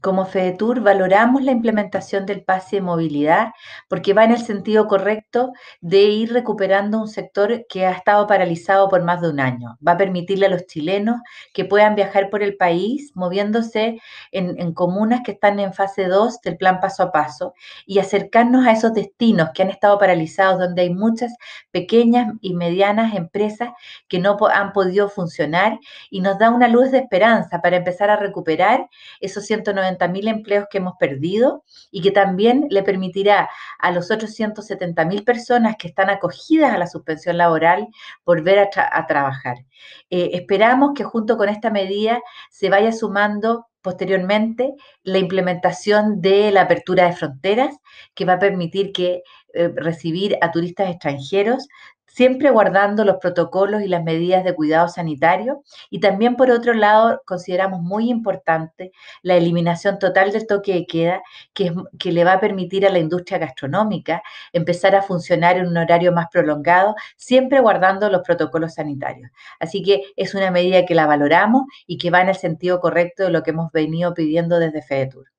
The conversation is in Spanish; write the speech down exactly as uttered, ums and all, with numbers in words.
Como FEDETUR valoramos la implementación del pase de movilidad porque va en el sentido correcto de ir recuperando un sector que ha estado paralizado por más de un año. Va a permitirle a los chilenos que puedan viajar por el país moviéndose en, en comunas que están en fase dos del plan paso a paso y acercarnos a esos destinos que han estado paralizados, donde hay muchas pequeñas y medianas empresas que no han podido funcionar, y nos da una luz de esperanza para empezar a recuperar esos ciento noventa mil empleos que hemos perdido, y que también le permitirá a los otros ciento setenta mil personas que están acogidas a la suspensión laboral volver a, tra a trabajar. Eh, esperamos que junto con esta medida se vaya sumando posteriormente la implementación de la apertura de fronteras, que va a permitir que eh, recibir a turistas extranjeros, siempre guardando los protocolos y las medidas de cuidado sanitario. Y también, por otro lado, consideramos muy importante la eliminación total del toque de queda, que, es, que le va a permitir a la industria gastronómica empezar a funcionar en un horario más prolongado, siempre guardando los protocolos sanitarios. Así que es una medida que la valoramos y que va en el sentido correcto de lo que hemos venido pidiendo desde FEDETUR.